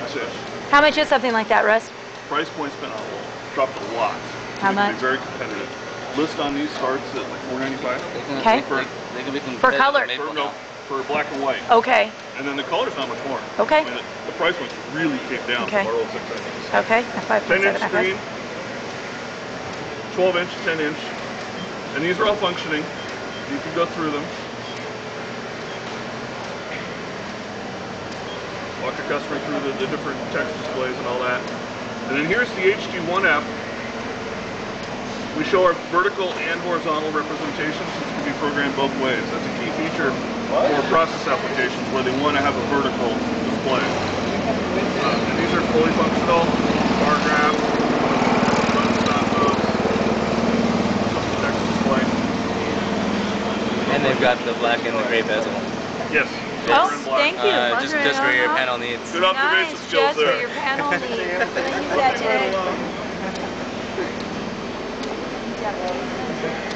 6-ish. How much is something like that, Russ? Price point's been on a little, dropped a lot. How much? Be very competitive. List on these starts at like $4.95. Okay. For color. No, for black and white. Okay. And then the color's not much more. Okay. I mean, the price points really came down from our old 6 inches. Okay. 10-inch screen, 12-inch, 10-inch, and these are all functioning. You can go through them. Walk a customer through the different text displays and all that. And then here's the HG1F. We show our vertical and horizontal representations, which can be programmed both ways. That's a key feature for process applications where they want to have a vertical display. And these are fully functional, bar graph, buttons, not moves, just the text display. And they've got the black and the gray bezel. Yes. Oh, thank you. Just for your panel needs. Good observations, nice, Jill, there. Just for your panel needs. Thank you, that day.